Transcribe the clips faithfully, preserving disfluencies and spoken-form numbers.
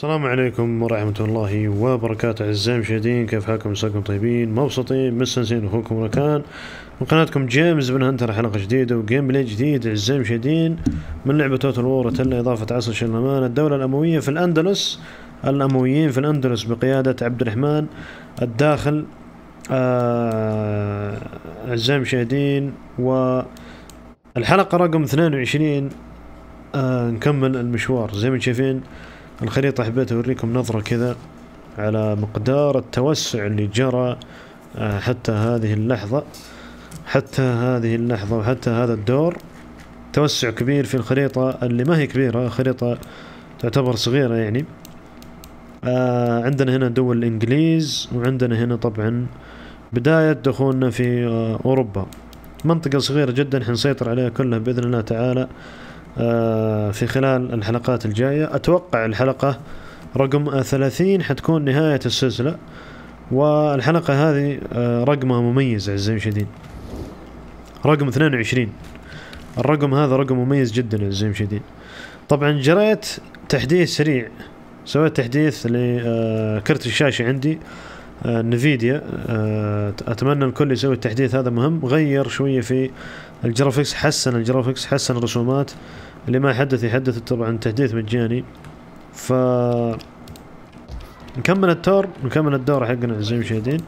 السلام عليكم ورحمة الله وبركاته أعزائي المشاهدين، كيف حالكم؟ عساكم طيبين مبسوطين مستانسين. أخوكم ركان من قناتكم جيمس بن هنتر، حلقة جديدة وجيم بلاي جديد أعزائي المشاهدين من لعبة توتال وور أتيلا إضافة عصر شرلمان. الدولة الأموية في الأندلس، الأمويين في الأندلس بقيادة عبد الرحمن الداخل أعزائي المشاهدين. والحلقة رقم اثنين وعشرين نكمل المشوار زي ما شايفين الخريطة. حبيت أوريكم نظرة كذا على مقدار التوسع اللي جرى حتى هذه اللحظة، حتى هذه اللحظة وحتى هذا الدور. توسع كبير في الخريطة اللي ما هي كبيرة، خريطة تعتبر صغيرة يعني. عندنا هنا دول الإنجليز، وعندنا هنا طبعا بداية دخولنا في أوروبا، منطقة صغيرة جدا حنسيطر عليها كلها بإذن الله تعالى في خلال الحلقات الجاية. أتوقع الحلقة رقم ثلاثين حتكون نهاية السلسلة، والحلقة هذه رقمها مميز أعزائي المشاهدين، رقم اثنين وعشرين. الرقم هذا رقم مميز جدا أعزائي المشاهدين. طبعا جريت تحديث سريع، سويت تحديث لكرت الشاشة عندي نفيديا، أتمنى الكل يسوي التحديث هذا مهم. غير شوية في الجرافيكس، حسن الجرافيكس، حسن الرسومات. اللي ما يحدث يحدث طبعا، تحديث مجاني. ف نكمل التور، نكمل الدورة حقنا أعزائي المشاهدين.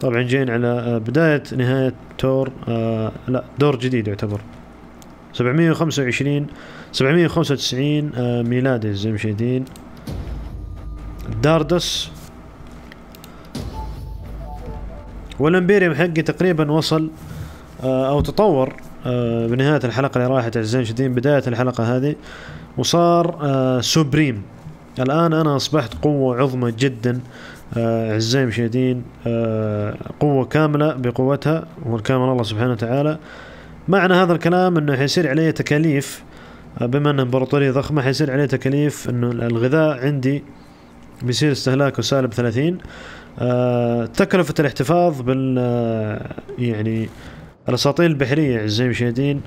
طبعا جايين على بداية نهاية تور آه لا دور جديد يعتبر سبعمية وخمسة وعشرين سبعمية وخمسة وتسعين آه ميلادي أعزائي المشاهدين. داردس والإمبيريوم حقي تقريبا وصل أو تطور بنهاية الحلقة اللي راحت أعزائي المشاهدين، بداية الحلقة هذه، وصار سوبريم. الآن أنا أصبحت قوة عظمى جدا أعزائي المشاهدين، قوة كاملة بقوتها والكامل الله سبحانه وتعالى. معنى هذا الكلام أنه حيصير علي تكاليف، بما أنها إمبراطورية ضخمة حيصير علي تكاليف. أنه الغذاء عندي بيصير استهلاكه سالب ثلاثين، تكلفة الاحتفاظ بال يعني الأساطيل البحرية أعزائي المشاهدين،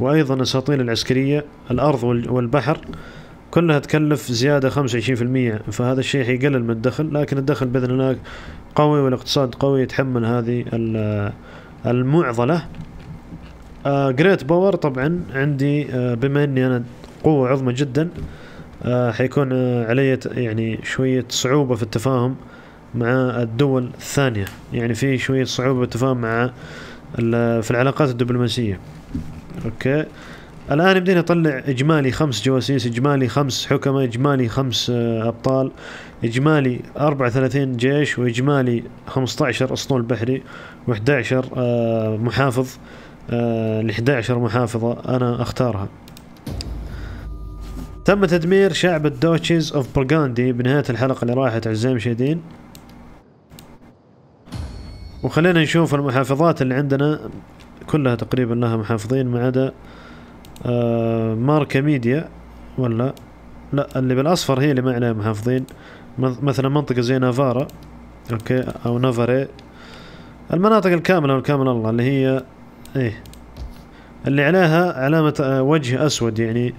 وأيضا الأساطيل العسكرية، الأرض والبحر كلها تكلف زيادة خمسة وعشرين بالمية. فهذا الشيء حيقلل من الدخل، لكن الدخل بإذن الله قوي والاقتصاد قوي يتحمل هذه المعضلة. جريت باور طبعا عندي، بما أني أنا قوة عظمى جدا حيكون علي يعني شوية صعوبة في التفاهم مع الدول الثانية، يعني في شوية صعوبة بالتفاهم مع في العلاقات الدبلوماسية. اوكي الآن بدينا نطلع إجمالي خمس جواسيس، إجمالي خمس حكمة، إجمالي خمس أبطال، إجمالي أربعة وثلاثين جيش، وإجمالي خمسة عشر أسطول بحري، وإحدى عشر محافظ. الإحدى عشر محافظة أنا أختارها. تم تدمير شعب الدوتشيز أوف برغاندي بنهاية الحلقة اللي راحت أعزائي المشاهدين. وخلينا نشوف المحافظات اللي عندنا كلها تقريبا لها محافظين، ما عدا ماركا ميديا ولا لا اللي بالاصفر هي اللي ما عليها محافظين، مثلا منطقة زي نافارا اوكي او نافاري، المناطق الكاملة والكامل الله اللي هي ايه اللي عليها علامة وجه اسود، يعني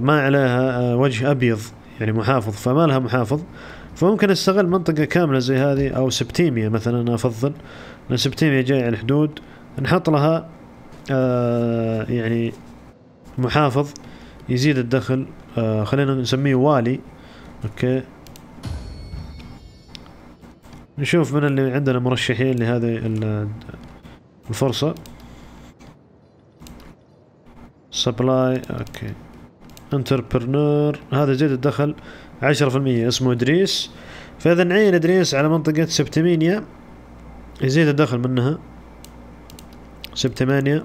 ما عليها وجه ابيض يعني محافظ، فما لها محافظ. فممكن استغل منطقة كاملة زي هذه، أو سبتيميا مثلا أنا أفضل، لأن سبتيميا جاية على الحدود، نحط لها آه يعني محافظ يزيد الدخل، آه خلينا نسميه والي. أوكي نشوف من اللي عندنا مرشحين لهذه الفرصة. سبلاي أوكي انتربرنور، هذا زيد الدخل عشرة في المية، اسمه إدريس. فإذا نعين إدريس على منطقة سبتمانيا يزيد الدخل منها. سبتمانيا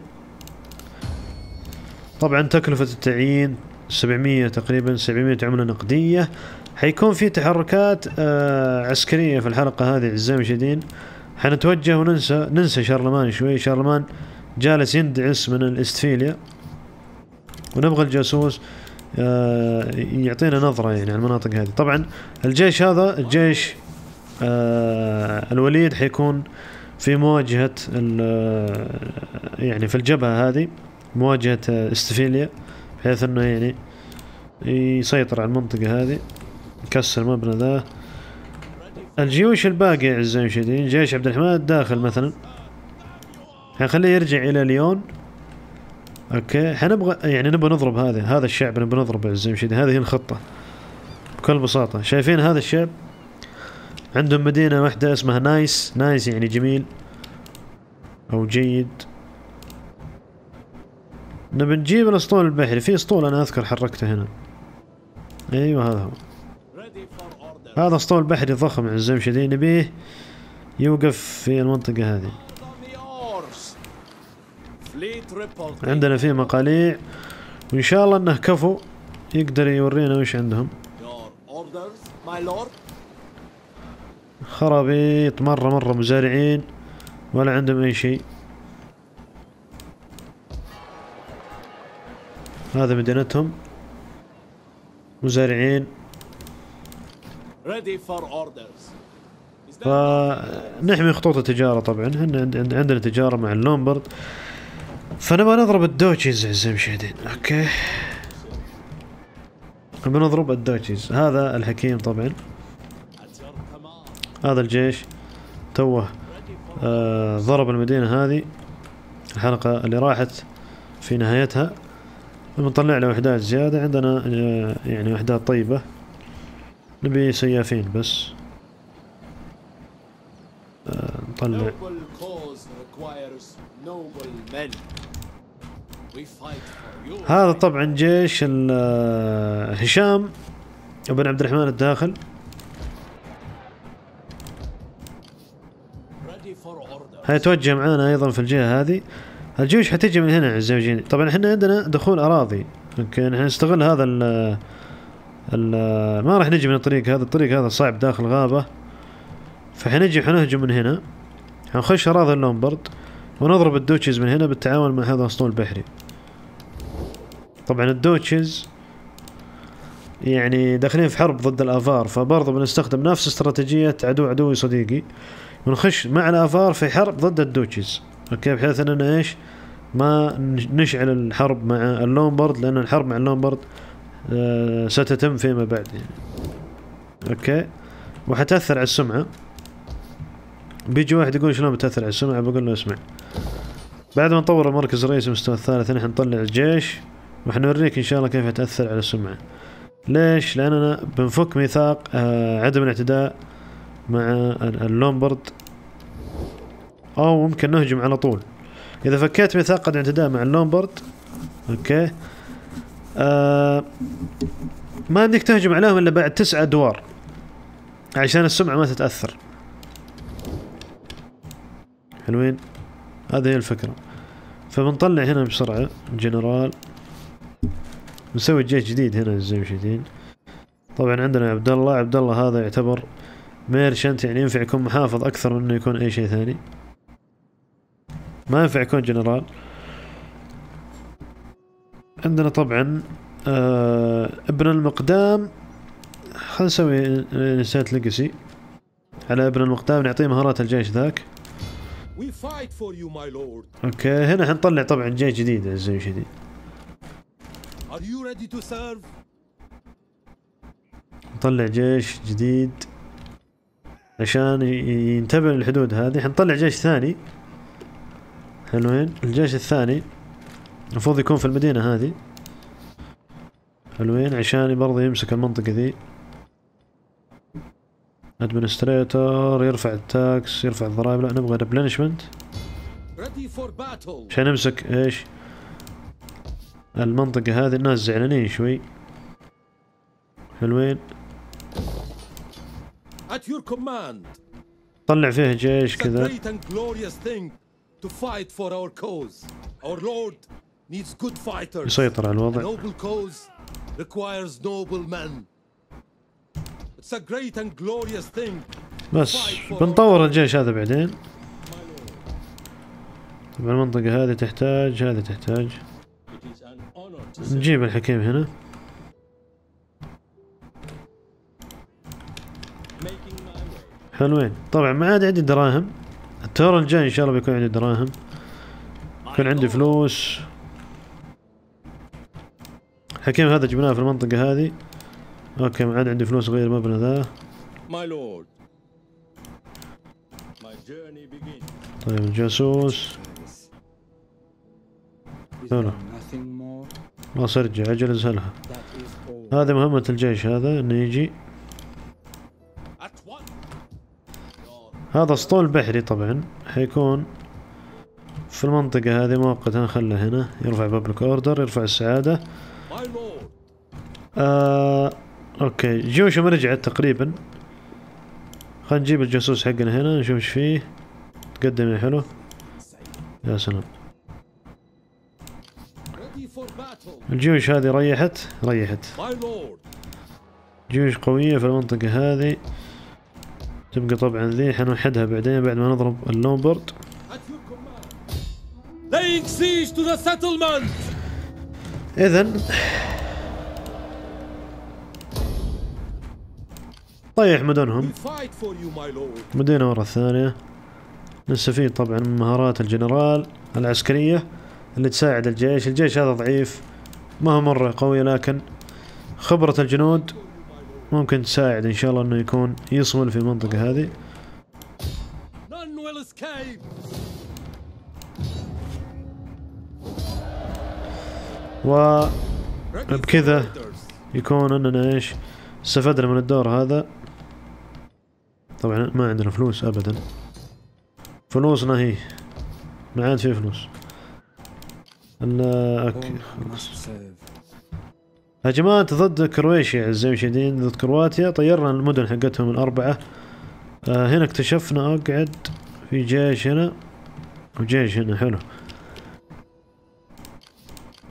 طبعا تكلفة التعيين سبعمية تقريبا، سبعمية عملة نقدية. حيكون في تحركات آه عسكرية في الحلقة هذه أعزائي المشاهدين، حنتوجه وننسى ننسى شارلمان شوي. شارلمان جالس يندعس من الاستفيليا، ونبغى الجاسوس يعطينا نظرة يعني على المناطق هذه. طبعا الجيش هذا الجيش آه الوليد حيكون في مواجهة يعني في الجبهة هذه، مواجهة استفيليا، بحيث انه يعني يسيطر على المنطقة هذه. نكسر المبنى ذا. الجيوش الباقية أعزائي المشاهدين، جيش عبد الرحمن الداخل مثلا حنخليه يرجع إلى ليون. اوكي حنبغى يعني نبغى نضرب هذا هذا الشعب، نبغى نضربه أعزائي المشاهدين، هذه هي الخطة بكل بساطة. شايفين هذا الشعب عندهم مدينة واحدة اسمها نايس، نايس يعني جميل أو جيد. نبي نجيب الاسطول البحري، في اسطول انا اذكر حركته هنا. ايوه هذا هو، هذا اسطول بحري ضخم اعزائي المشاهدين، نبيه يوقف في المنطقة هذه. عندنا فيه مقاليع وان شاء الله انه كفو يقدر يورينا وش عندهم. خرابيط مرة مرة، مزارعين ولا عندهم اي شيء. هذا مدينتهم، مزارعين. فنحمي خطوط التجارة طبعا، عندنا تجارة مع اللومبرد، فنبغى نضرب الدوتشيز اعزائي المشاهدين. اوكي بنضرب الدوتشيز. هذا الحكيم طبعا، هذا الجيش توه آه ضرب المدينة هذه الحلقة اللي راحت في نهايتها. بنطلع له وحدات زيادة، عندنا يعني وحدات طيبة، نبي سيافين بس. آه نطلع هذا طبعا جيش هشام بن عبد الرحمن الداخل. هيتوجه معانا ايضا في الجهة هذه. الجيوش حتيجي من هنا اعزائي المشاهدين. طبعا احنا عندنا دخول اراضي، اوكي احنا نستغل هذا ال ال ما راح نجي من الطريق هذا، الطريق هذا صعب داخل غابة، فحنجي حنهجم من هنا، حنخش اراضي اللومبرد ونضرب الدوتشيز من هنا بالتعاون مع هذا الاسطول البحري. طبعا الدوتشيز يعني داخلين في حرب ضد الافار، فبرضه بنستخدم نفس استراتيجية عدو عدوي صديقي، ونخش مع الافار في حرب ضد الدوتشيز. اوكي بحيث اننا ايش ما نشعل الحرب مع اللومبرد، لان الحرب مع اللومبرد آه ستتم فيما بعد يعني. اوكي وحتأثر على السمعة. بيجي واحد يقول شلون بتأثر على السمعة؟ بقول له اسمع، بعد ما نطور المركز الرئيسي المستوى الثالث نحن نطلع الجيش وحنوريك ان شاء الله كيف هتأثر على السمعة. ليش؟ لاننا بنفك ميثاق آه عدم الاعتداء مع اللومبرد، او ممكن نهجم على طول. اذا فكيت ميثاق الاعتداء مع اللومبرد اوكي آه ما بدك تهجم عليهم الا بعد تسعة ادوار عشان السمعة ما تتأثر. حلوين، هذه هي الفكرة. فبنطلع هنا بسرعة جنرال، بنسوي جيش جديد هنا زي ما شايفين. طبعا عندنا عبد الله، عبد الله هذا يعتبر ميرشنت، يعني ينفع يكون محافظ اكثر من انه يكون اي شيء ثاني، ما ينفع يكون جنرال. عندنا طبعا آه ابن المقدام، خلينا نسوي نسات ليجاسي على ابن المقدام، نعطيه مهارات الجيش ذاك. اوكي هنا حنطلع طبعا جيش جديد اعزائي المشاهدين. نطلع جيش جديد عشان ينتبه للحدود هذه، حنطلع جيش ثاني. حلوين، الجيش الثاني المفروض يكون في المدينة هذه. حلوين، عشان برضه يمسك المنطقة ذي. ادمنستريتور يرفع التاكس، يرفع الضرائب، لا نبغى ريبلينشمنت عشان نمسك ايش المنطقة هذه. الناس زعلانين شوي. حلوين، طلع فيه جيش كذا. يسيطر على الوضع. بس بنطور الجيش هذا بعدين. طبعا المنطقة هذه تحتاج، هذه تحتاج. نجيب الحكيم هنا. حلوين، طبعا ما عاد عندي دراهم، التور الجاي ان شاء الله بيكون عندي دراهم، يكون عندي فلوس. الحكيم هذا جبناه في المنطقة هذه، اوكي ما عاد عندي فلوس غير المبنى ذا. طيب الجاسوس لا خلاص ارجع اجل اسهلها. هذه مهمة الجيش هذا انه يجي. هذا اسطول بحري طبعا حيكون في المنطقة هذه مؤقتا، نخله هنا يرفع بابليك اوردر، يرفع السعادة. آه، اوكي جيوشهم رجعت تقريبا. خلينا نجيب الجاسوس حقنا هنا نشوف ايش فيه. تقدم يا حلو. يا سلام. الجيوش هذه ريحت ريحت. جيوش قوية في المنطقة هذه. تبقى طبعا ذي حنوحدها بعدين بعد ما نضرب اللومبرد. إذا طيح مدنهم مدينة مرة ثانية. نستفيد طبعا من مهارات الجنرال العسكرية اللي تساعد الجيش. الجيش هذا ضعيف ما هو مرة قوي، لكن خبرة الجنود ممكن تساعد ان شاء الله انه يكون يصمل في المنطقة هذه. وبكذا يكون اننا ايش استفدنا من الدور هذا. طبعا ما عندنا فلوس ابدا، فلوسنا هي ما عاد في فلوس. هجمات ضد كرواتيا اعزائي المشاهدين، ضد كرواتيا طيرنا المدن حقتهم الاربعه. آه هنا اكتشفنا اقعد في جيش هنا وجيش هنا حلو،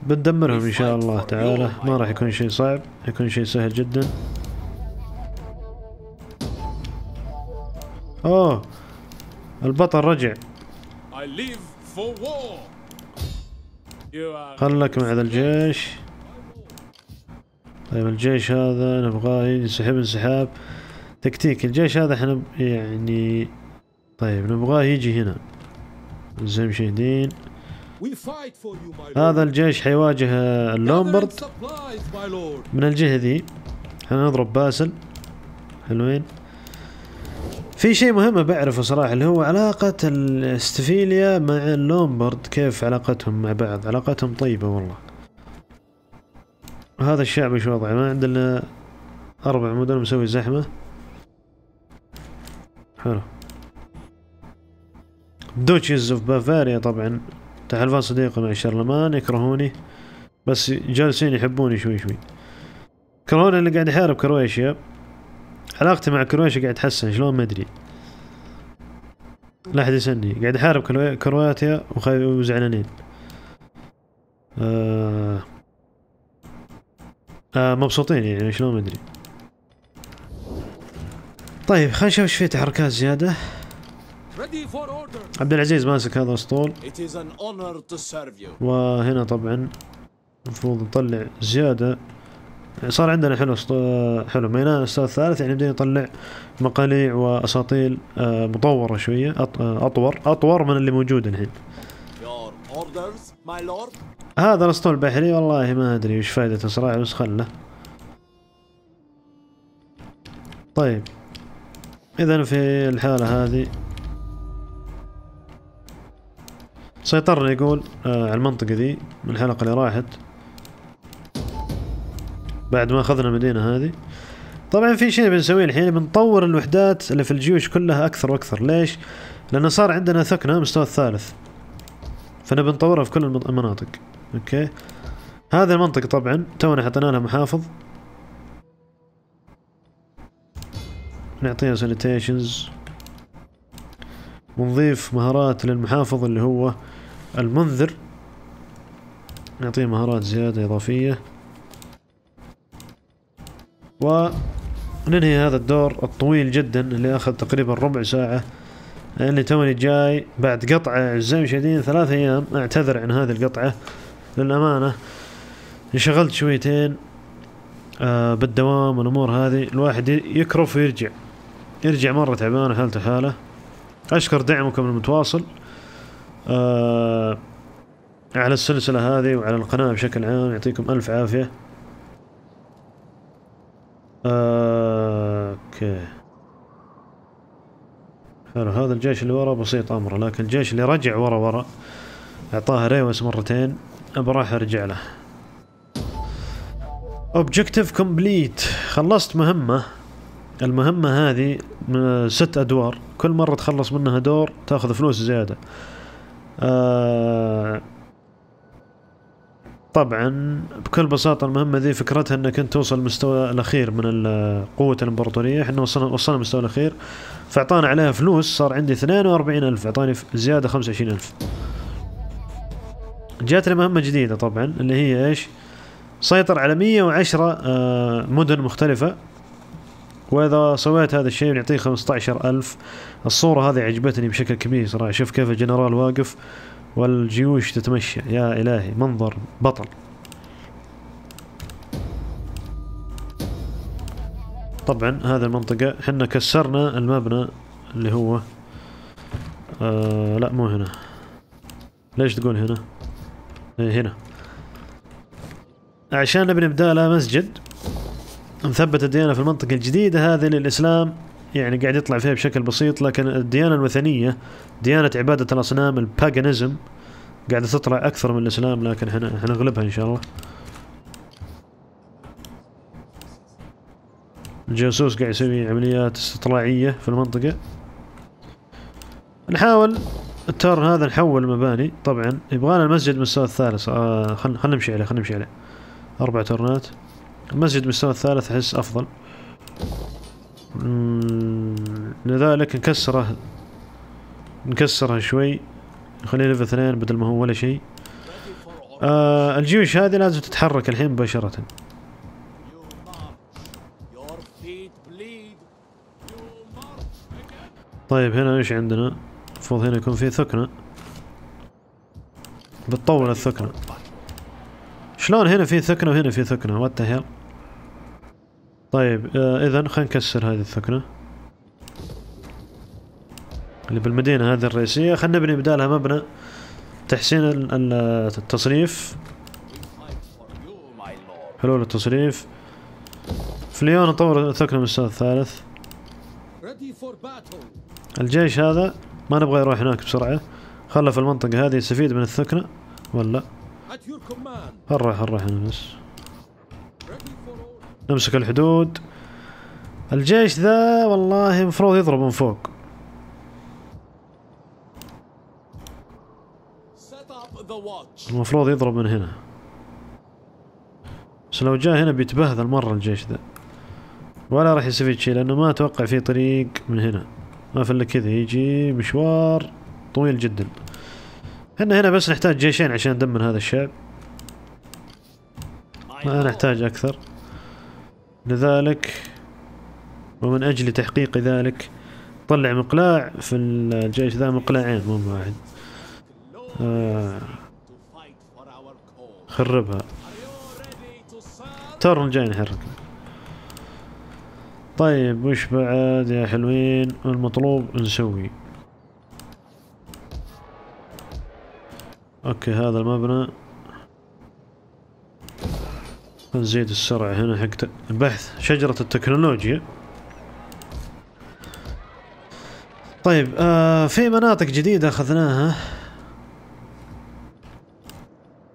بندمرهم ان شاء الله تعالى. ما راح يكون شيء صعب، يكون شيء سهل جدا. اوه البطل رجع، خلك مع ذا الجيش. طيب الجيش هذا نبغاه ينسحب انسحاب تكتيكي. الجيش هذا احنا يعني طيب نبغاه يجي هنا زي المشاهدين. هذا الجيش حيواجه اللومبرد من الجهة ذي. حنضرب باسل حلوين. في شيء مهم بعرفه صراحة اللي هو علاقة الاستفيليا مع اللومبرد، كيف علاقتهم مع بعض. علاقتهم طيبة والله. هذا الشعب ايش وضعه؟ ما عندنا اربع مدن مسوي زحمة حلو. دوتشيز اوف بافاريا طبعا تحالفان صديقة مع شارلمان، يكرهوني بس جالسين يحبوني شوي شوي. كرهوني اللي قاعد يحارب كرواتيا. علاقتي مع كرواتيا قاعد تحسن شلون ما ادري، لا احد يسألني. قاعد احارب كرواتيا وزعلانين. آه آه مبسوطين يعني شلون ما ادري. طيب خلينا نشوف ايش في تحركات زيادة. عبد العزيز ماسك هذا الاسطول، وهنا طبعا المفروض نطلع زيادة. صار عندنا حلو حلو ميناء الاستاذ الثالث، يعني بدينا نطلع مقاليع واساطيل مطورة شوية اطور اطور من اللي موجود الحين. هذا الاسطول البحري والله ما ادري وش فائدته صراحة بس خله. طيب اذا في الحالة هذه سيطرنا يقول آه على المنطقة ذي من الحلقة اللي راحت بعد ما أخذنا المدينة هذه. طبعا في شيء بنسويه الحين، بنطور الوحدات اللي في الجيوش كلها أكثر وأكثر. ليش؟ لأنه صار عندنا ثكنة مستوى الثالث، فأنا بنطورها في كل المناطق. أوكي هذه المنطقة طبعا تونا حطينا لها محافظ، نعطيها سانيتيشنز ونضيف مهارات للمحافظ اللي هو المنذر، نعطيه مهارات زيادة إضافية. وننهي هذا الدور الطويل جدا اللي أخذ تقريبا ربع ساعة، لأني توني جاي بعد قطعة أعزائي المشاهدين ثلاث أيام. أعتذر عن هذه القطعة للأمانة، انشغلت شويتين آه بالدوام والأمور هذه. الواحد يكرف ويرجع يرجع مرة تعبان وحالته حالة. أشكر دعمكم المتواصل آه على السلسلة هذه وعلى القناة بشكل عام، يعطيكم ألف عافية. اوكي. حلو، هذا الجيش اللي ورا بسيط امره، لكن الجيش اللي رجع ورا ورا اعطاه ريوس مرتين راح ارجع له. اوبجيكتيف كومبليت، خلصت مهمة. المهمة هذه ست ادوار، كل مرة تخلص منها دور تاخذ فلوس زيادة. آه طبعا بكل بساطة المهمة ذي فكرتها انك انت توصل المستوى الاخير من قوة الامبراطورية، احنا وصلنا وصلنا المستوى الاخير، فاعطانا عليها فلوس، صار عندي اثنين وأربعين ألف، اعطاني زيادة خمسة وعشرين ألف. جاتني مهمة جديدة طبعا اللي هي ايش؟ سيطر على مئة وعشرة مدن مختلفة، واذا سويت هذا الشيء بنعطيه خمسة عشر ألف. الصورة هذه عجبتني بشكل كبير صراحة، شوف كيف الجنرال واقف والجيوش تتمشى، يا إلهي منظر بطل. طبعا هذه المنطقة حنا كسرنا المبنى اللي هو آه لا مو هنا، ليش تقول هنا؟ هنا عشان نبني بدالها مسجد، نثبت الديانة في المنطقة الجديدة هذه للإسلام، يعني قاعد يطلع فيها بشكل بسيط، لكن الديانة الوثنية ديانة عبادة الأصنام الباجانيزم قاعدة تطلع أكثر من الإسلام، لكن حنغلبها إن شاء الله. الجاسوس قاعد يسوي عمليات استطلاعية في المنطقة. نحاول الترن هذا نحول المباني، طبعا يبغانا المسجد مستوى الثالث. آه خل خل نمشي عليه خل نمشي عليه. أربع ترنات. المسجد مستوى الثالث أحس أفضل. لذلك نكسره نكسره شوي، نخليه ليفل اثنين بدل ما هو ولا شيء. آه الجيوش هذه لازم تتحرك الحين مباشرة. طيب هنا ايش عندنا؟ المفروض هنا يكون في ثكنة، بتطول الثكنة. شلون هنا في ثكنة وهنا في ثكنة؟ وات ذا هيل. طيب آه اذا خلينا نكسر هذه الثكنة اللي بالمدينة هذه الرئيسية، خلينا نبني بدالها مبنى تحسين التصريف، حلول التصريف. في ليون نطور ثكنة مستوى الثالث. الجيش هذا ما نبغى يروح هناك بسرعة، خله في المنطقة هذه يستفيد من الثكنة ولا هنروح هنروح هنا بس نمسك الحدود. الجيش ذا والله المفروض يضرب من فوق. المفروض يضرب من هنا، بس لو جاء هنا بيتبهذل مرة الجيش ذا، ولا راح يستفيد شيء لأنه ما أتوقع في طريق من هنا، ما في إلا كذا يجي مشوار طويل جدا. احنا هنا بس نحتاج جيشين عشان ندمر هذا الشعب، ما نحتاج أكثر. لذلك ومن أجل تحقيق ذلك طلع مقلاع في الجيش ذا، مقلاعين مو واحد. آه. خربها. ترن جاي نحرك. طيب وش بعد يا حلوين؟ المطلوب نسوي. اوكي هذا المبنى نزيد السرعة هنا حق البحث، شجرة التكنولوجيا. طيب آه في مناطق جديدة اخذناها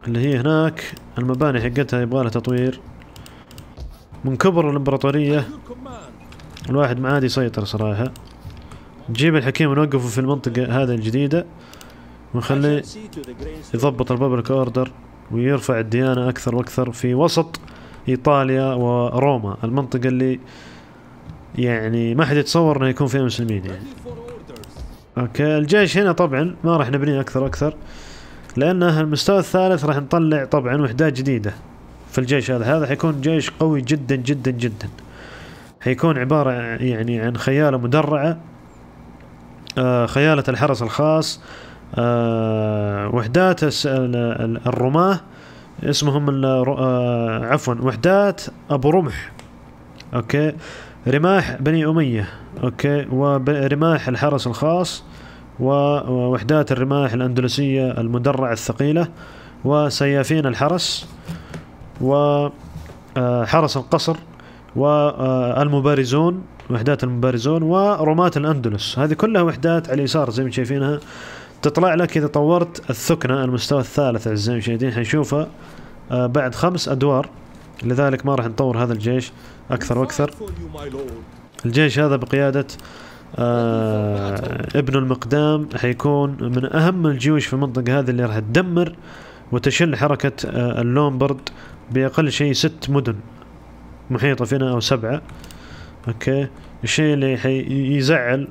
اللي هي هناك، المباني حقتها يبغالها تطوير. من كبر الامبراطورية الواحد ما عاد يسيطر صراحة. نجيب الحكيم ونوقفه في المنطقة هذه الجديدة ونخليه يضبط البابليك اوردر ويرفع الديانة أكثر وأكثر في وسط إيطاليا وروما، المنطقة اللي يعني ما حد يتصور إنه يكون فيها مسلمين يعني. أوكي الجيش هنا طبعا ما راح نبنيه أكثر أكثر، لأنه المستوى الثالث راح نطلع طبعا وحدات جديدة في الجيش هذا، هذا حيكون جيش قوي جدا جدا جدا، حيكون عبارة يعني عن خيالة مدرعة، آه خيالة الحرس الخاص، آه وحدات الرماة اسمهم آه عفوا وحدات أبو رمح، أوكي رماح بني أمية، أوكي ورماح الحرس الخاص، ووحدات الرماح الأندلسية المدرعة الثقيلة، وسيافين الحرس، وحرس القصر، والمبارزون، وحدات المبارزون ورماة الأندلس. هذه كلها وحدات على اليسار زي ما شايفينها، تطلع لك إذا طورت الثكنة المستوى الثالث أعزائي المشاهدين حنشوفها بعد خمس أدوار، لذلك ما راح نطور هذا الجيش أكثر وأكثر. الجيش هذا بقيادة ابن المقدام حيكون من أهم الجيوش في المنطقة هذه اللي راح تدمر وتشل حركة اللومبرد بأقل شيء ست مدن محيطة فينا أو سبعة. أوكي، الشيء اللي يزعل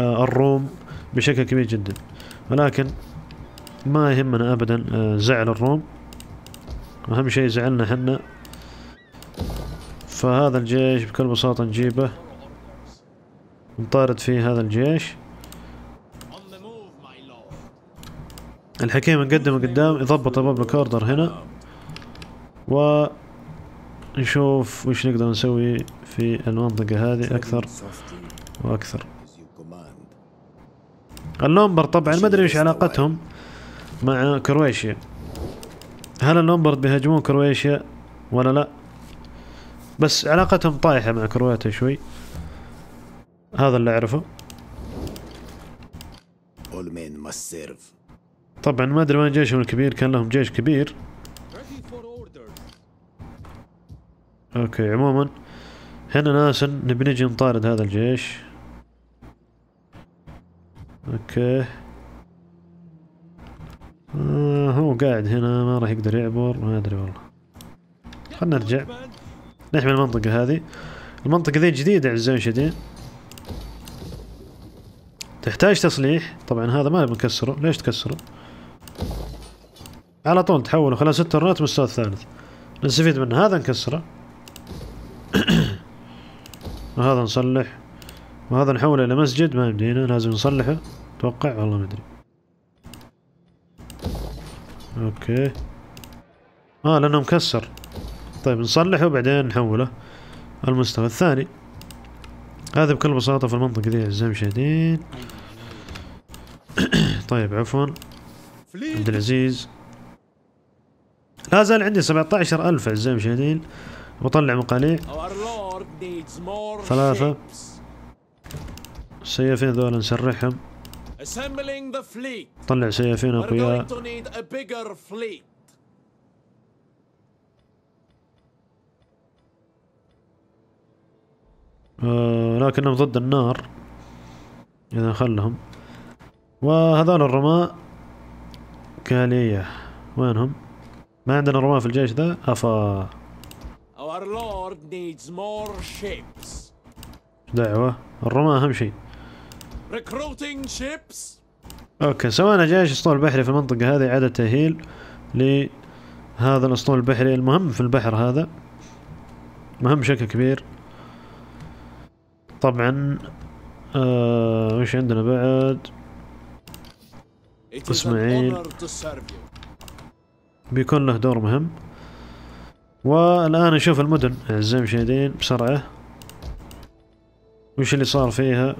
الروم بشكل كبير جدا، ولكن ما يهمنا أبدا زعل الروم، أهم شيء زعلنا احنا. فهذا الجيش بكل بساطة نجيبه نطارد فيه هذا الجيش. الحكيم نقدمه قدام يضبط البابليك اوردر هنا، ونشوف وش نقدر نسوي في المنطقة هذه أكثر وأكثر. اللومبرد طبعا ما أدري وش علاقتهم مع كرواتيا، هل اللومبرد بيهاجمون كرواتيا ولا لا؟ بس علاقتهم طايحة مع كرواتيا شوي، هذا اللي أعرفه. طبعا ما أدري وين جيشهم الكبير، كان لهم جيش كبير. أوكي، عموما هنا ناسا نبي نجي نطارد هذا الجيش. أوكي، آه هو قاعد هنا ما راح يقدر يعبر، ما أدري والله. خلنا نرجع نحمي المنطقة هذه. المنطقة ذي جديدة أعزائي المشاهدين، تحتاج تصليح. طبعا هذا ما بنكسره، ليش تكسره؟ على طول تحوله، خلاص ست رات مستوى الثالث نستفيد منه. هذا نكسره وهذا نصلح، وهذا نحوله إلى مسجد ما يمدينا، لازم نصلحه أتوقع، والله ما أدري. أوكي، آه لأنه مكسر. طيب نصلحه وبعدين نحوله المستوى الثاني. هذا بكل بساطة في المنطقة دي أعزائي المشاهدين. طيب عفوا عبد العزيز، لا زال عندي سبعة عشر ألف أعزائي المشاهدين، وطلع مقاليع ثلاثة سيافين ذولا نسرحهم، طلع سيافين أقوياء. آه لكنهم ضد النار إذا خلهم. وهذول الرماة كالية وينهم؟ ما عندنا رماة في الجيش ذا. أفا دعوة الرماة أهم شيء. أوكي، سوينا جيش اسطول بحري في المنطقة هذه، إعادة تأهيل لهذا الاسطول البحري المهم في البحر، هذا مهم بشكل كبير. طبعا آه وش عندنا بعد؟ اسماعيل بيكون له دور مهم. والآن نشوف المدن أعزائي المشاهدين بسرعة وش اللي صار فيها.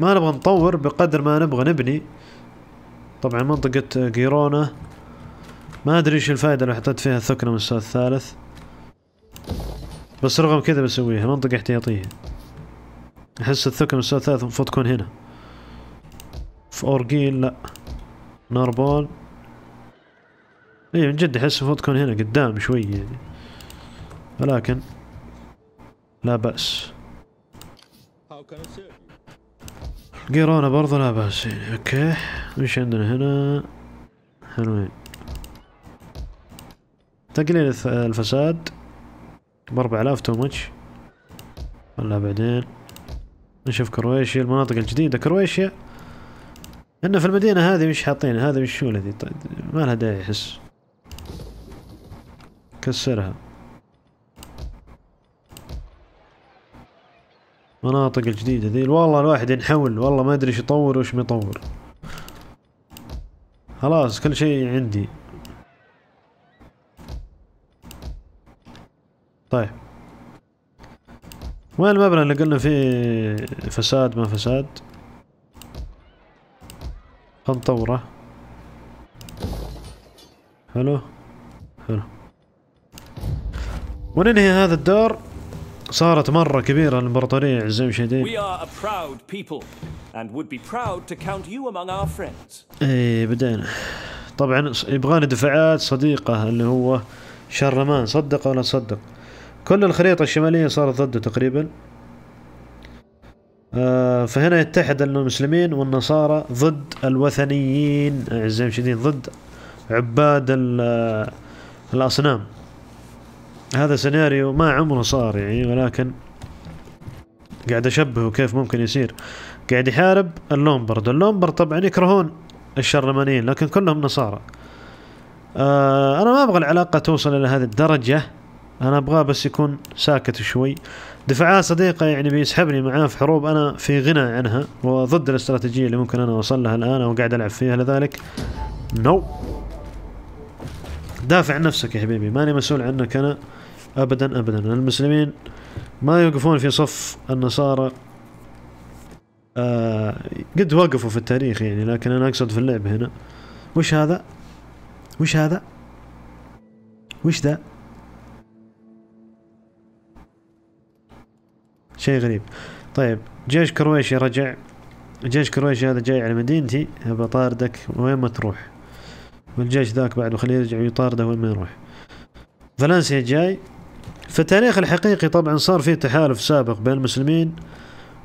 ما نبغى نطور بقدر ما نبغى نبني. طبعا منطقة جيرونا ما أدري ايش الفائدة اللي حطيت فيها الثكنة مستوى الثالث، بس رغم كذا بسويها منطقة احتياطية. أحس الثكنة مستوى الثالث المفروض تكون هنا في أورجيل، لأ ناربون. إيه من جد أحس المفروض تكون هنا قدام شوي يعني، ولكن لا بأس. جيرونا برضه لا بأس يعني. أوكي، وش عندنا هنا؟ حلوين، تقليل الفساد بأربع آلاف تو ماتش. خلها بعدين نشوف كرواتيا المناطق الجديدة. كرواتيا إنه في المدينة هذه مش حاطينها، هذه مش شو الذي طيب ما لها داعي أحس، كسرها. مناطق الجديدة ذي والله الواحد ينحول، والله ما أدري شو يطور وش ما يطور، خلاص كل شيء عندي. طيب وين المبنى اللي قلنا فيه فساد ما فساد؟ خلنا نطوره. حلو حلو، وننهي هذا الدور صارت مرة كبيرة الإمبراطورية عزيم شديد. إيه بدينا. طبعا يبغانا دفاعات صديقة اللي هو شارلمان، صدق ولا تصدق. كل الخريطة الشمالية صارت ضده تقريبا. آه فهنا يتحد المسلمين والنصارى ضد الوثنيين عزيم شديد، ضد عباد الأصنام. هذا سيناريو ما عمره صار يعني، ولكن قاعد أشبهه كيف ممكن يصير. قاعد يحارب اللومبرد، اللومبرد طبعا يكرهون الشرلمانيين لكن كلهم نصارى. آه أنا ما أبغى العلاقة توصل إلى هذه الدرجة، أنا أبغاه بس يكون ساكت شوي. دفاعات صديقة يعني بيسحبني معاه في حروب أنا في غنى عنها وضد الاستراتيجية اللي ممكن أنا أوصل لها الآن أو قاعد ألعب فيها، لذلك نو. دافع عن نفسك يا حبيبي، ماني مسؤول عنك أنا أبدا أبدا. المسلمين ما يوقفون في صف النصارى، آه قد وقفوا في التاريخ يعني، لكن أنا أقصد في اللعب هنا. وش هذا؟ وش هذا؟ وش ذا؟ شيء غريب. طيب جيش كرويشيا رجع، جيش كرويشيا هذا جاي على مدينتي، أبى أطاردك وين ما تروح. والجيش ذاك بعده خليه يرجع ويطارده وين ما يروح. فالنسيا جاي. في التاريخ الحقيقي طبعا صار في تحالف سابق بين المسلمين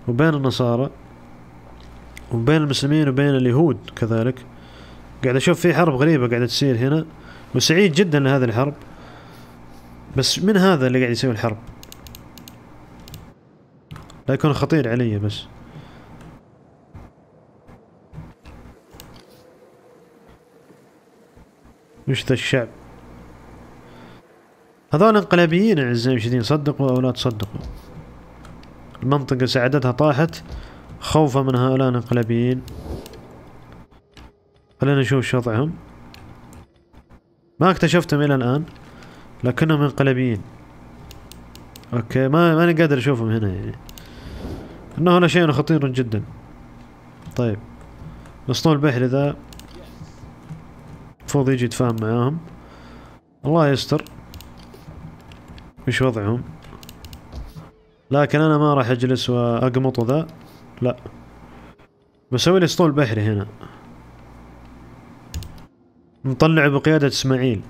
وبين النصارى وبين المسلمين وبين اليهود كذلك. قاعد اشوف في حرب غريبة قاعدة تصير هنا وسعيد جدا لهذه الحرب، بس من هذا اللي قاعد يسوي الحرب؟ لا يكون خطير علي بس. وش ذا الشعب؟ هذول انقلابيين اعزائي المشاهدين، صدقوا او لا تصدقوا. المنطقة سعادتها طاحت خوفا من هؤلاء الانقلابيين. خلينا نشوف شو وضعهم. ما اكتشفتهم الى الان لكنهم انقلابيين. اوكي ما ماني قادر اشوفهم هنا يعني، انه هنا شيء خطير جدا. طيب الاسطول البحري ذا المفروض يجي يتفاهم معاهم، الله يستر وش وضعهم، لكن انا ما راح اجلس واقمط ذا، لا بسوي لي اسطول بحري هنا نطلع بقيادة اسماعيل.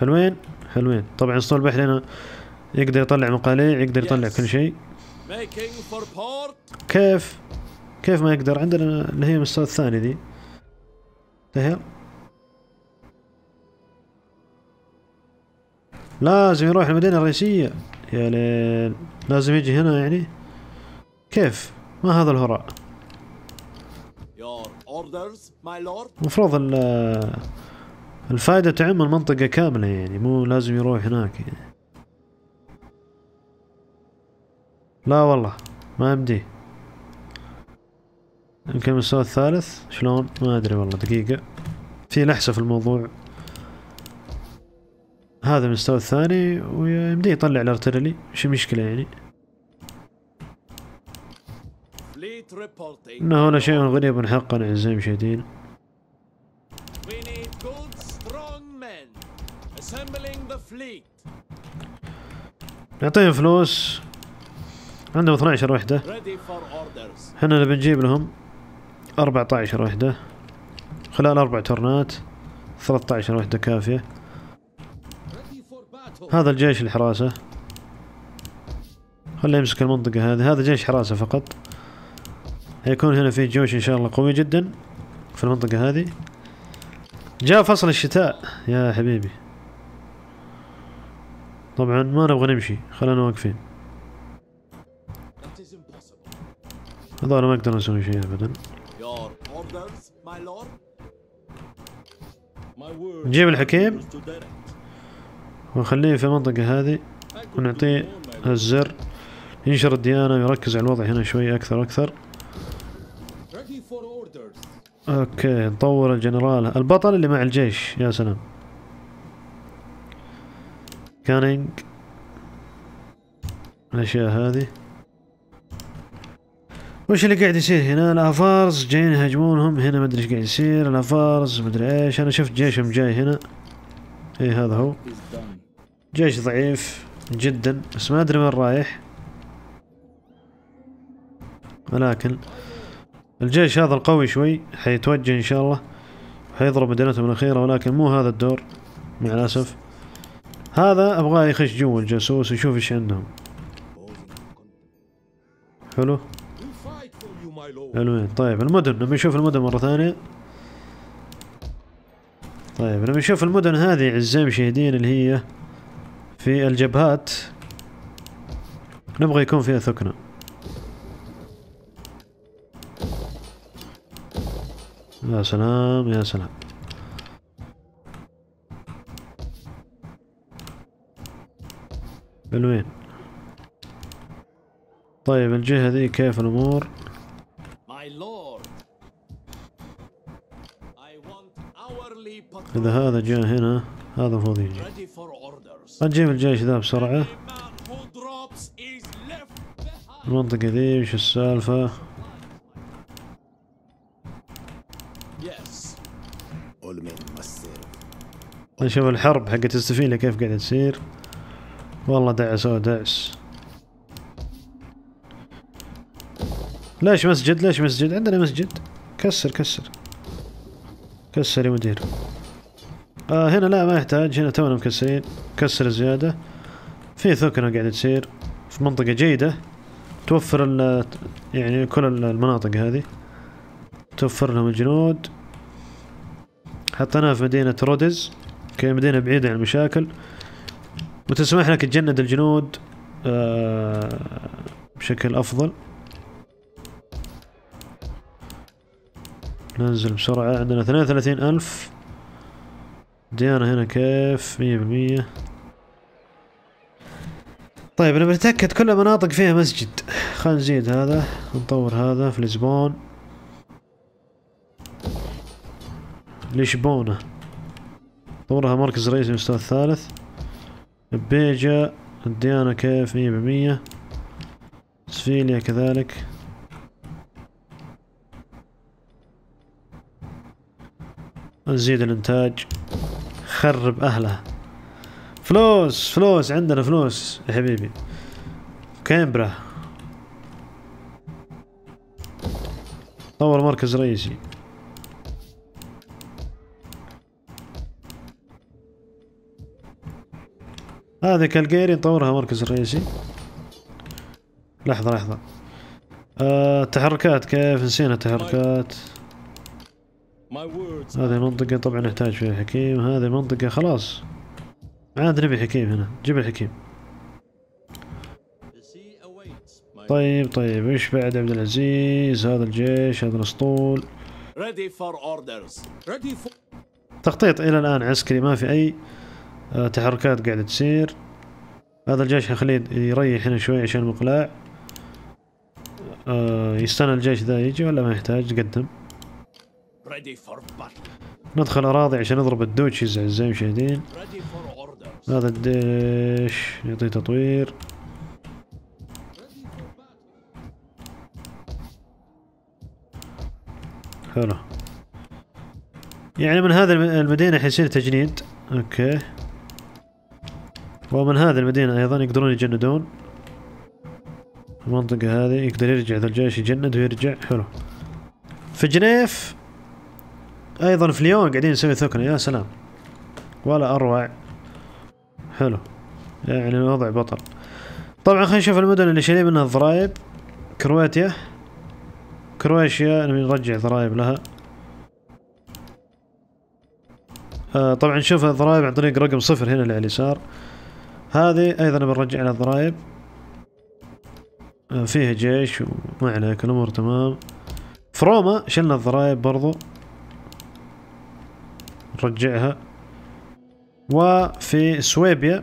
حلوين حلوين. طبعا اسطول بحري هنا يقدر يطلع مقاليع، يقدر يطلع كل شيء. كيف كيف ما يقدر؟ عندنا اللي هي المستوى الثاني دي تهيأ لازم يروح المدينة الرئيسية. يا ليل لازم يجي هنا يعني. كيف ما هذا الهراء؟ المفروض الفائدة تعم المنطقة كاملة يعني، مو لازم يروح هناك يعني. لا والله ما يمديه. يمكن المستوى الثالث شلون؟ ما ادري والله. دقيقة في لحسة في الموضوع. هذا المستوى الثاني ويمديه يطلع الارتيلي، وش المشكلة يعني؟ انه هنا شيء غريب حقا اعزائي المشاهدين. نعطيهم فلوس، عندهم اثنعش وحدة، احنا اللي بنجيب لهم أربعة عشر وحدة خلال أربع ترنات، ثلاثة عشر وحدة كافية. هذا الجيش الحراسة خليه يمسك المنطقة هذه، هذا جيش حراسة فقط. هيكون هنا في جيوش إن شاء الله قوي جدا في المنطقة هذه. جاء فصل الشتاء يا حبيبي، طبعا ما نبغى نمشي، خلينا واقفين. هذول ما يقدرون يسوون شيء ابدا. نجيب الحكيم ونخليه في المنطقة هذه ونعطيه الزر ينشر الديانة ويركز على الوضع هنا شوي اكثر واكثر. اوكي نطور الجنرال البطل اللي مع الجيش. يا سلام كانينج الاشياء هذه. وش اللي قاعد يصير هنا؟ الافارز جايين يهاجمونهم هنا، ما ادري ايش قاعد يصير. الافارز ما ادري ايش، انا شفت جيشهم جاي هنا. اي هذا هو. جيش ضعيف جدا بس ما ادري وين رايح، ولكن الجيش هذا القوي شوي حيتوجه ان شاء الله وحيضرب مدينتهم الاخيره، ولكن مو هذا الدور مع الاسف. هذا ابغاه يخش جوا الجاسوس ويشوف ايش عندهم. حلو حلوين. طيب المدن نبي نشوف المدن مره ثانيه. طيب نبي نشوف المدن هذه اعزائي المشاهدين اللي هي في الجبهات، نبغى يكون فيها ثكنة. يا سلام يا سلام. حلوين. طيب الجهة ذي كيف الأمور؟ إذا هذا جاء هنا هذا فاضي يجي. نجيب الجيش ذا بسرعة. المنطقة ذي وش السالفة؟ نشوف الحرب حقت السفينة كيف قاعدة تصير. والله دعسوا دعس. ليش مسجد ليش مسجد؟ عندنا مسجد. كسر كسر كسر يا مدير. آه هنا لا ما يحتاج، هنا تونا مكسرين. كسر زيادة. في ثكنة قاعدة تصير في منطقة جيدة توفر ال يعني كل المناطق هذه توفر لهم الجنود. حطيناها في مدينة رودز كمدينة بعيدة عن المشاكل وتسمح لك تجند الجنود آه بشكل أفضل. ننزل بسرعة. عندنا اثنين وثلاثين ألف. ديانة هنا كيف؟ مية بالمية. طيب انا بنتأكد كل مناطق فيها مسجد. خلينا نزيد هذا نطور هذا في لشبونة. لشبونة طورها مركز رئيسي المستوى الثالث. بيجا الديانة كيف؟ مية بالمية. سفيليا كذلك. نزيد الانتاج. خرب اهله. فلوس فلوس عندنا فلوس يا حبيبي. كامبرا طور مركز رئيسي. هذه كالجيري نطورها مركز رئيسي. لحظة لحظة. آه تحركات كيف نسينا تحركات. هذه منطقة طبعا نحتاج فيها حكيم. هذه منطقة خلاص عاد نبي حكيم هنا. جيب الحكيم. طيب طيب ايش بعد عبد العزيز؟ هذا الجيش هذا الاسطول. تخطيط الى الان عسكري ما في اي تحركات قاعدة تصير. هذا الجيش حنخليه يريح هنا شوي عشان المقلاع. يستنى الجيش ذا يجي ولا ما يحتاج؟ قدم. ندخل اراضي عشان نضرب الدوتشيز اعزائي المشاهدين. هذا الديش يعطيه تطوير. حلو. يعني من هذا المدينة حيصير تجنيد. اوكي. ومن هذه المدينة ايضا يقدرون يجندون. المنطقة هذه يقدر يرجع ذا الجيش يجند ويرجع. حلو. في جنيف ايضا في ليون قاعدين نسوي ثكنة. يا سلام ولا اروع. حلو يعني الوضع بطل. طبعا خلينا نشوف المدن اللي شايلين منها الضرائب. كرواتيا كرواتيا نبي نرجع ضرائب لها. آه طبعا نشوف الضرائب عن طريق رقم صفر هنا اللي على اليسار. هذه ايضا بنرجع لها الضرائب. آه فيها جيش وما عليك الامور تمام. في روما شلنا الضرائب برضو نرجعها. وفي سويبيا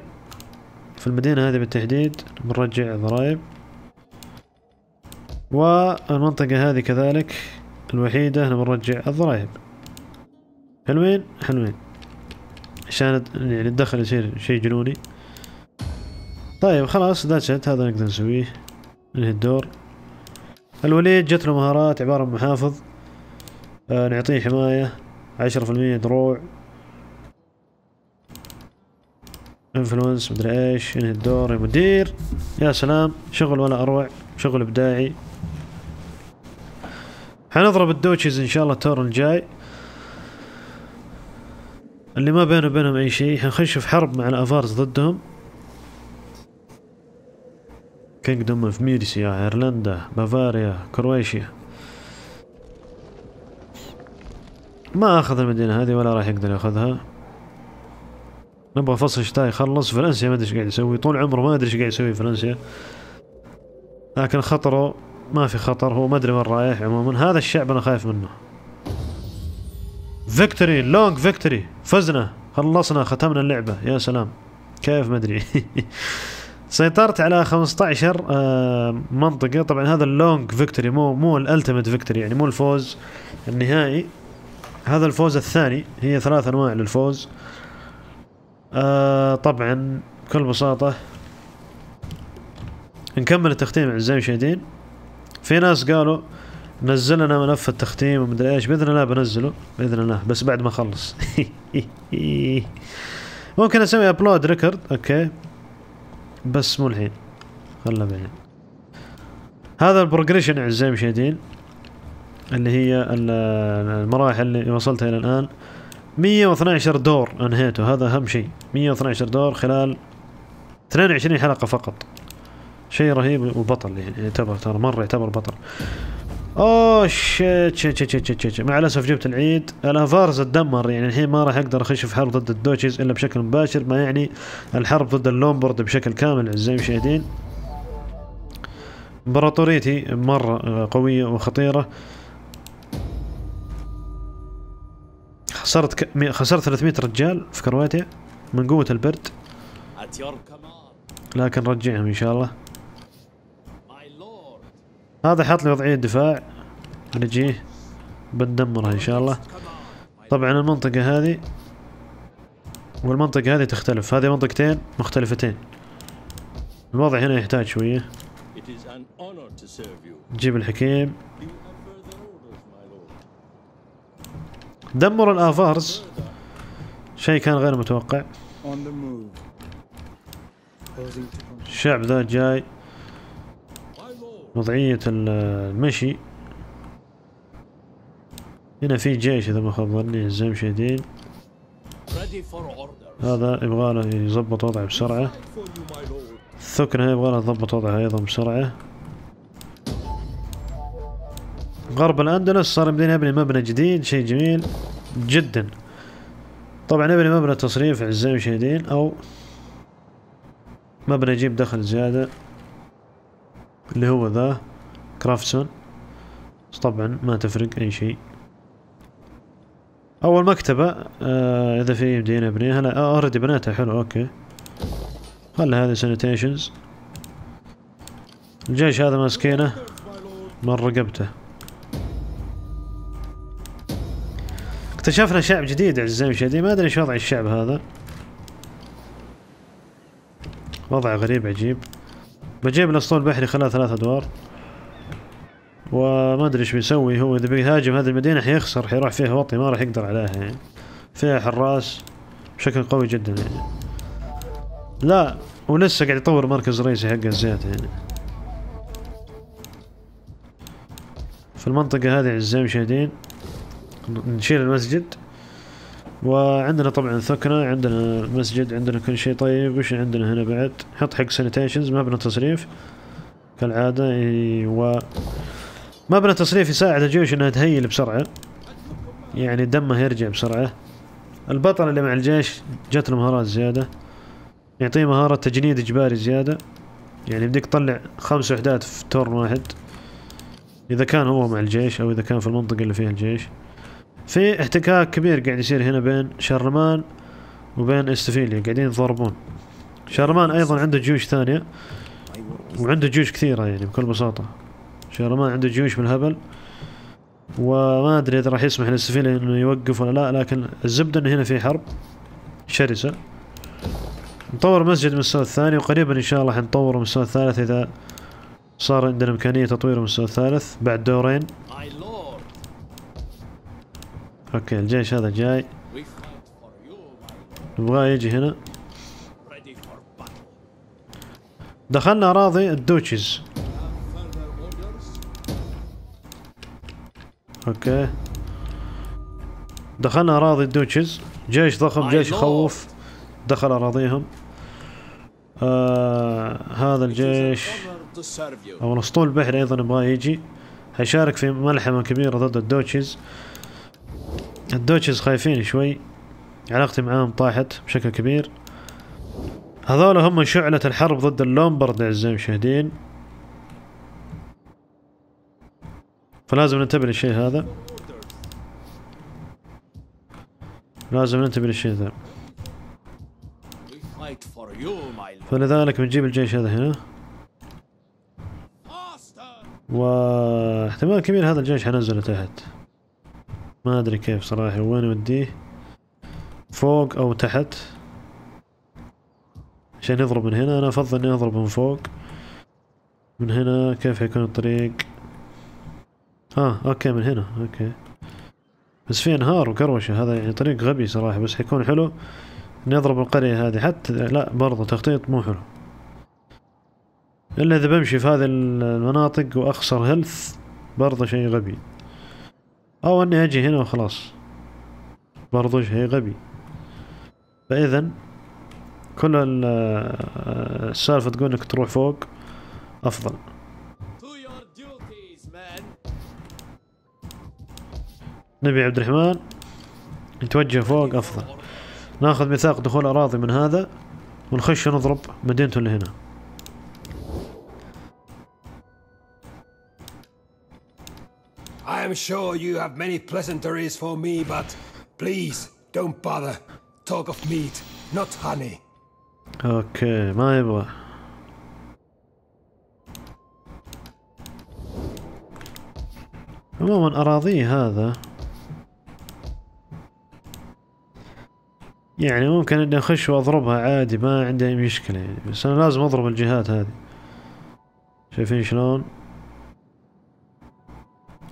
في المدينة هذه بالتحديد بنرجع الضرائب. والمنطقة هذه كذلك الوحيدة بنرجع الضرائب. حلوين حلوين عشان يعني الدخل يصير شيء جنوني. طيب خلاص ذاتس إت. هذا نقدر نسويه ننهي الدور. الوليد جت له مهارات عبارة عن محافظ. آه نعطيه حماية عشرة بالمية دروع. انفلونس مدري ايش، انهي الدور يا مدير. يا سلام، شغل ولا اروع، شغل ابداعي. حنضرب الدوتشيز ان شاء الله التور الجاي اللي ما بينه وبينهم اي شيء. حنخش في حرب مع الافارز ضدهم. كينجدوم اوف ميرسيا، ايرلندا، بافاريا، كرواتيا. ما اخذ المدينة هذه ولا راح يقدر ياخذها. نبغى فصل شتاء يخلص. فلنسيا ما ادري ايش قاعد يسوي، طول عمره ما ادري ايش قاعد يسوي فلنسيا، لكن خطره ما في خطر، هو ما ادري وين رايح. عموما هذا الشعب انا خايف منه. فيكتوري، لونج فيكتوري، فزنا، خلصنا، ختمنا اللعبة. يا سلام، كيف ما ادري. سيطرت على خمسة عشر منطقة. طبعا هذا اللونج فيكتوري، مو مو الالتيميت فيكتوري، يعني مو الفوز النهائي، هذا الفوز الثاني. هي ثلاث انواع للفوز. آه طبعا بكل بساطة نكمل التختيم اعزائي المشاهدين. في ناس قالوا نزلنا ملف التختيم ومدري ايش، باذن الله بنزله باذن الله، بس بعد ما اخلص. ممكن اسوي ابلود ريكورد اوكي، بس مو الحين، خلنا بعدين. هذا البروجريشن اعزائي المشاهدين اللي هي المراحل اللي وصلتها الى الان. مئة واثني عشر دور انهيته، هذا اهم شيء. مئة واثني عشر دور خلال اثنين وعشرين حلقة فقط، شيء رهيب. وبطل يعني، يعتبر ترى مرة يعتبر بطل. اوه شيت شيت شيت شيت شيت، مع الاسف جبت العيد. الافارز اتدمر، يعني الحين ما راح اقدر اخش في حرب ضد الدوتشيز الا بشكل مباشر، ما يعني الحرب ضد اللومبرد بشكل كامل اعزائي المشاهدين. امبراطوريتي مرة قوية وخطيرة. خسرت ك... خسرت ثلاثمئة رجال في كرواتيا من قوة البرد، لكن رجعهم ان شاء الله. هذا حاط لي وضعية دفاع، نجيه بندمرها ان شاء الله. طبعا المنطقة هذه والمنطقة هذه تختلف، هذه منطقتين مختلفتين. الوضع هنا يحتاج شوية. جيب الحكيم. دمروا الافارز، شيء كان غير متوقع. الشعب ذا جاي. وضعية المشي هنا، في جيش اذا ما خاب ظني اعزائي المشاهدين. هذا يبغاله يضبط وضعه بسرعة. الثكنة يبغاله تضبط وضعها ايضا بسرعة. غرب الاندلس صار بدينا نبني مبنى جديد، شيء جميل جدا. طبعا نبني مبنى تصريف اعزائي المشاهدين، او مبنى يجيب دخل زيادة اللي هو ذا كرافتسون، بس طبعا ما تفرق اي شيء. اول مكتبة آه اذا في مدينة ابنيها، لا اوريدي بناتها، حلو اوكي. خلي هذه سانيتيشنز. الجيش هذا مسكينه من رقبته. اكتشفنا شعب جديد اعزائي المشاهدين، ما ادري ايش وضع الشعب هذا، وضع غريب عجيب. بجيب الاسطول البحري خلال ثلاث ادوار، وما ادري ايش بيسوي هو. اذا بيهاجم هذه المدينة حيخسر، حيروح فيها وطي ما راح يقدر عليها، يعني فيها حراس بشكل قوي جدا يعني. لا ولسه قاعد يطور مركز رئيسي حقه زيادة يعني. في المنطقة هذه اعزائي المشاهدين نشيل المسجد، وعندنا طبعا ثكنة، عندنا مسجد، عندنا كل شيء. طيب وش عندنا هنا بعد؟ حط حق سانيتيشنز، مبنى تصريف كالعادة. و مبنى تصريف يساعد الجيوش انها تهيل بسرعة، يعني دمه يرجع بسرعة. البطل اللي مع الجيش جات له مهارات زيادة، يعطيه مهارة تجنيد اجباري زيادة، يعني بدك تطلع خمس وحدات في تورن واحد اذا كان هو مع الجيش او اذا كان في المنطقة اللي فيها الجيش. في احتكاك كبير قاعد يصير هنا بين شارلمان وبين استفيليا، قاعدين يتضاربون. شارلمان ايضا عنده جيوش ثانية، وعنده جيوش كثيرة يعني بكل بساطة. شارلمان عنده جيوش من الهبل، وما ادري اذا راح يسمح لاستفيليا انه يوقف ولا لا، لكن الزبدة انه هنا في حرب شرسة. نطور مسجد مستوى الثاني، وقريبا ان شاء الله حنطور مستوى الثالث اذا صار عندنا امكانية تطوير مستوى الثالث بعد دورين. اوكي الجيش هذا جاي، نبغاه يجي هنا. دخلنا أراضي الدوتشز. اوكي دخلنا أراضي الدوتشز، جيش ضخم، جيش يخوف، دخل أراضيهم. آه هذا الجيش أو الأسطول البحري أيضا يبغى يجي، هيشارك في ملحمة كبيرة ضد الدوتشز. الدوتشز خايفين شوي، علاقتي معاهم طاحت بشكل كبير. هذول هم شعلة الحرب ضد اللومبرد أعزائي المشاهدين، فلازم ننتبه للشيء هذا، لازم ننتبه للشيء ذا. فلذلك بنجيب الجيش هذا هنا، واحتمال كبير هذا الجيش حنزله تحت، ما أدري كيف صراحة وين يوديه، فوق أو تحت، عشان يضرب من هنا. أنا أفضل إني أضرب من فوق، من هنا كيف يكون الطريق؟ آه أوكي من هنا أوكي، بس في انهار وكروشة، هذا يعني طريق غبي صراحة، بس حيكون حلو إني أضرب القرية هذه حتى، لا برضه تخطيط مو حلو، إلا إذا بمشي في هذه المناطق وأخسر هيلث برضه شيء غبي، أو إني أجي هنا وخلاص برضه شيء غبي. فإذا كل السالفة تقول إنك تروح فوق أفضل. نبي عبد الرحمن نتوجه فوق أفضل، ناخذ ميثاق دخول أراضي من هذا ونخش نضرب مدينته اللي هنا. I'm sure you have many pleasantries for me, but please don't bother. Talk of meat, not honey. Okay, ما يبغى. عموما أراضي هذا يعني ممكن اني اخش واضربها عادي، ما عندي اي مشكلة يعني، بس انا لازم اضرب الجهات هذه. شايفين شلون؟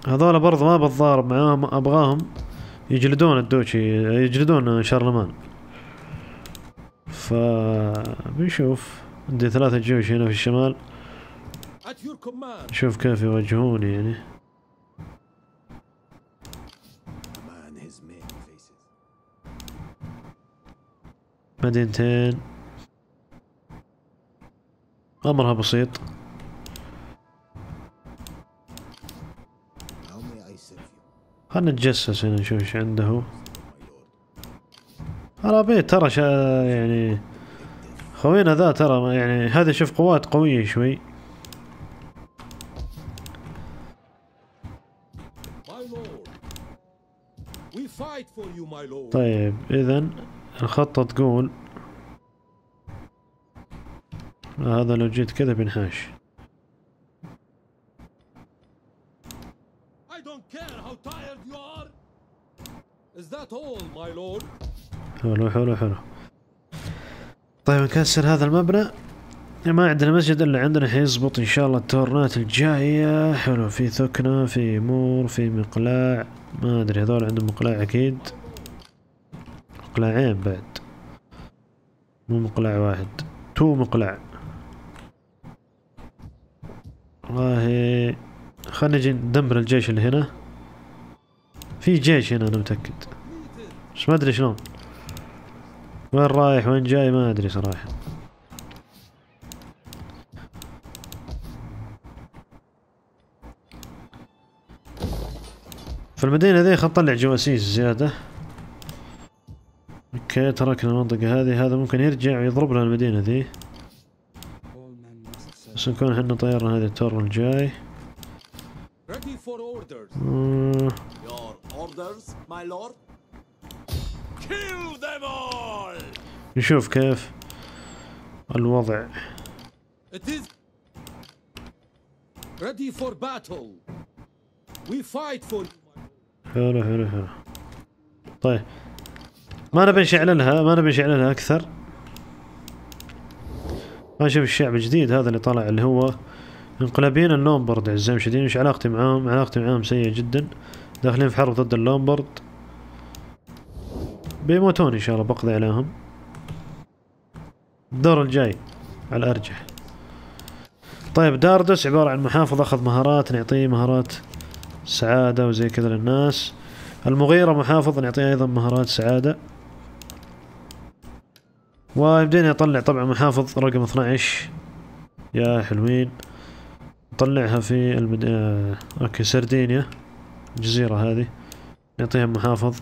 هذول برضه ما بتضارب معاهم، ابغاهم يجلدون الدوشي، يجلدون شارلمان. فبنشوف، عندي ثلاثة جيوش هنا في الشمال، نشوف كيف يواجهوني يعني. مدينتين أمرها بسيط. خلنا نتجسس هنا نشوف ايش عنده. أرابي ترى شا يعني خوينا ذا ترى يعني هذا، شوف قوات قوية شوي. طيب إذا الخطة تقول هذا لو جيت كذا بنحاش. حلو حلو حلو. طيب نكسر هذا المبنى، ما عندنا مسجد الا عندنا حيزبط ان شاء الله التورنات الجاية. حلو، في ثكنة، في مور، في مقلاع، ما ادري هذول عندهم مقلاع اكيد، مقلاعين بعد مو مقلاع واحد، تو مقلاع. والله خلنا نجي ندمر الجيش اللي هنا، في جيش هنا انا متأكد، بس ما ادري شلون، وين رايح وين جاي ما ادري صراحة. في المدينة ذي خلنا نطلع جواسيس زيادة. اوكي تركنا المنطقة هذه، هذا ممكن يرجع ويضرب لنا المدينة ذي، بس نكون احنا طيرنا هذه التور الجاي. مم. نشوف كيف الوضع. حلو حلو حلو. طيب ما نبي نشعللها، ما نبي نشعللها اكثر. ما شوف الشعب الجديد هذا اللي طلع اللي هو انقلابيين اللومبرد اعزائي المشاهدين. وش علاقتي معاهم؟ علاقتي معاهم سيئة جدا، داخلين في حرب ضد اللومبرد، بيموتون ان شاء الله، بقضي عليهم الدور الجاي على الارجح. طيب داردس عبارة عن محافظ، أخذ مهارات نعطيه مهارات سعادة وزي كذا للناس. المغيرة محافظ نعطيه أيضا مهارات سعادة. ويبدينا يطلع طبعا محافظ رقم اثنعش يا حلوين، نطلعها في المد... اوكي سردينيا الجزيرة هذه نعطيها محافظ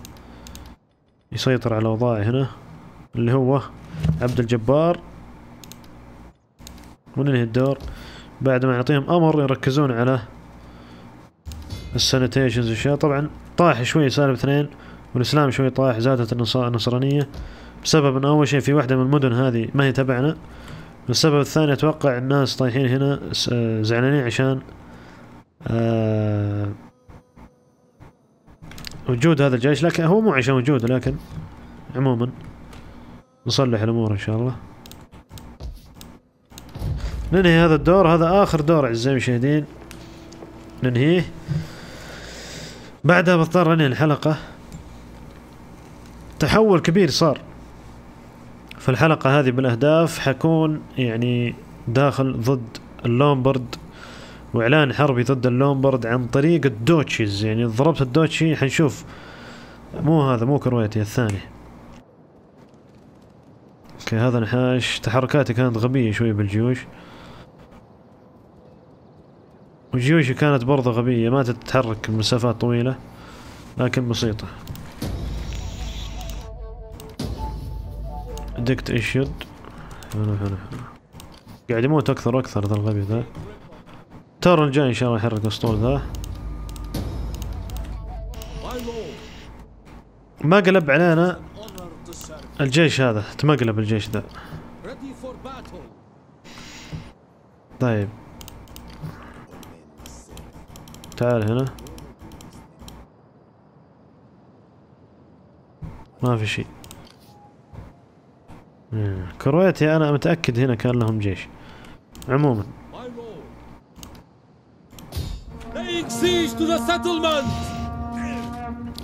يسيطر على وضعه هنا اللي هو عبد الجبار، وننهي الدور بعد ما نعطيهم امر يركزون على السانيتيشنز والشيء. طبعا طاح شوي سالب اثنين والاسلام شوي طاح، زادت النصرانية بسبب ان اول شيء في واحدة من المدن هذه ما هي تبعنا، والسبب الثاني اتوقع الناس طايحين هنا زعلانين عشان أه وجود هذا الجيش، لكن هو مو عشان وجوده، لكن عموما نصلح الامور ان شاء الله. ننهي هذا الدور، هذا اخر دور اعزائي المشاهدين ننهيه، بعدها بضطر انهي الحلقة. تحول كبير صار في الحلقة هذه بالاهداف، حكون يعني داخل ضد اللومبرد واعلان حربي ضد اللومبرد عن طريق الدوتشيز، يعني ضربت الدوتشي حنشوف. مو هذا مو كرواتيا الثاني. اوكي هذا نحاش، تحركاتي كانت غبية شوي بالجيوش، وجيوشي كانت برضه غبية ما تتحرك مسافات طويلة لكن بسيطة. دكت ايشيد حلو حلو حلو، قاعد يموت اكثر واكثر ذا الغبي ذا. التور الجاي ان شاء الله يحرك اسطول ذا. ما قلب علينا الجيش هذا، تمقلب الجيش ذا. طيب تعال هنا، ما في شيء. كرواتيا انا متاكد هنا كان لهم جيش. عموما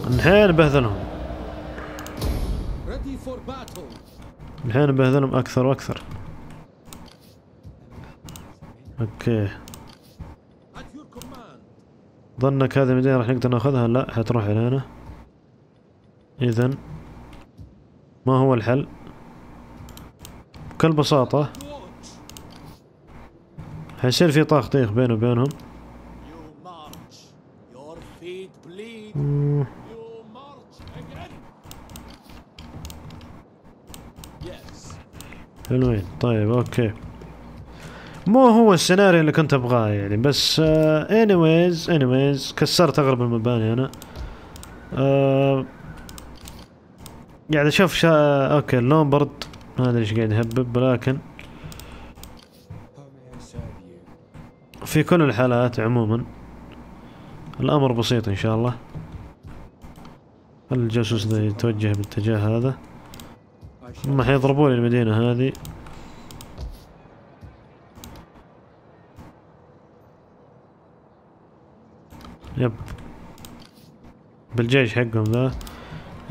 الحين بهذلهم، الحين بهذلهم اكثر واكثر. اوكي ظنك هذه المدينة راح نقدر ناخذها؟ لا حتروح علينا. اذا ما هو الحل؟ بكل بساطة حيصير في طاخ طيخ بينه وبينهم. حلوين طيب اوكي، مو هو السيناريو اللي كنت ابغاه يعني، بس انيويز uh, انيويز كسرت اغلب المباني انا. قاعد uh, يعني اشوف شا... اوكي اللومبرد ما ادري ايش قاعد يهبب، لكن في كل الحالات عموما الامر بسيط ان شاء الله. الجاسوس ذا يتوجه باتجاه هذا، هم حيضربون المدينة هذه. يب بالجيش حقهم ذا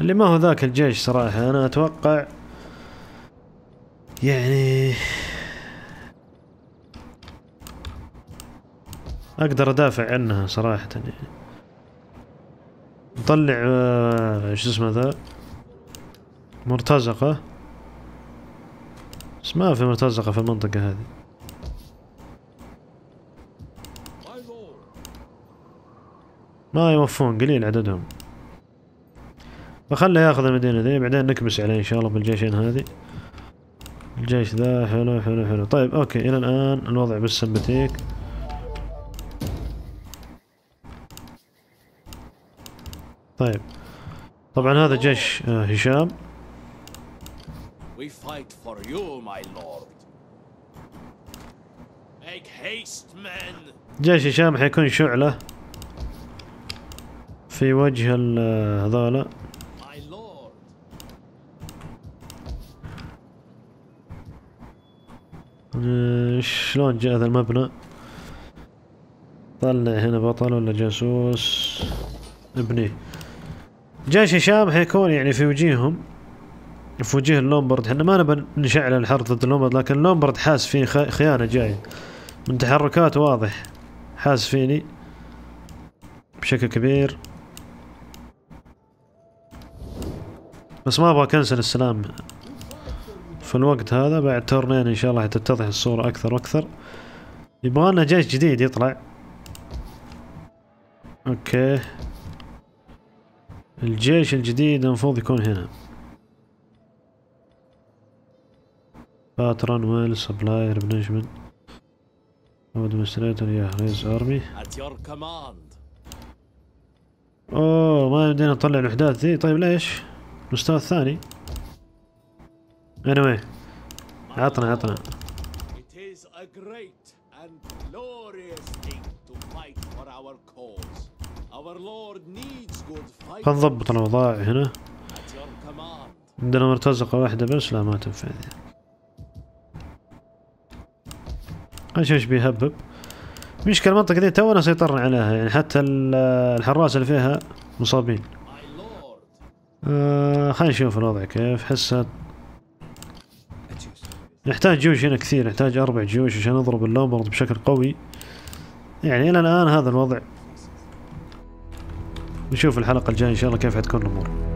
اللي ما هو ذاك الجيش صراحة. انا اتوقع يعني اقدر ادافع عنها صراحة يعني. نطلع شو اسمه ذا مرتزقة، بس ما في مرتزقة في المنطقة هذه. ما يوفون قليل عددهم، بخله ياخذ المدينة ذي بعدين نكبس عليه ان شاء الله بالجيشين هذه. الجيش ذا حلو حلو حلو. طيب اوكي الى الان الوضع بالسمبتيك. طيب طبعا هذا جيش هشام. جيش هشام حيكون شعلة في وجه هذولا. شلون جاء هذا المبنى؟ طلع هنا بطل ولا جاسوس؟ ابني جيش هشام حيكون يعني في وجيههم، في وجيه اللومبرد. احنا ما نبى نشعل الحرب ضد اللومبرد، لكن اللومبرد حاس فيه خيانة جاية، من تحركات واضح حاس فيني بشكل كبير، بس ما ابغى اكنسل السلام في الوقت هذا. بعد تورنين ان شاء الله حتتضح الصورة اكثر واكثر. يبغالنا جيش جديد يطلع. اوكي الجيش الجديد المفروض يكون هنا. باترن ويل سبلاير بنجمن ادمنستريتور يا ريز ارمي. اوه ما يمدينا نطلع الوحدات ذي. طيب ليش؟ المستوى الثاني. anyway عطنا عطنا هنضبط الوضع هنا. عندنا مرتزقة واحدة بس، لا ما تنفع ذي. ايش ايش بيهبب؟ مشكلة المنطقة دي تونا سيطرنا عليها، يعني حتى الحراس اللي فيها مصابين. آه خلينا نشوف الوضع كيف. حسها نحتاج جيوش هنا كثير، نحتاج أربع جيوش عشان نضرب اللومبرد بشكل قوي. يعني إلى الآن هذا الوضع. نشوف الحلقة الجاية إن شاء الله كيف حتكون الأمور.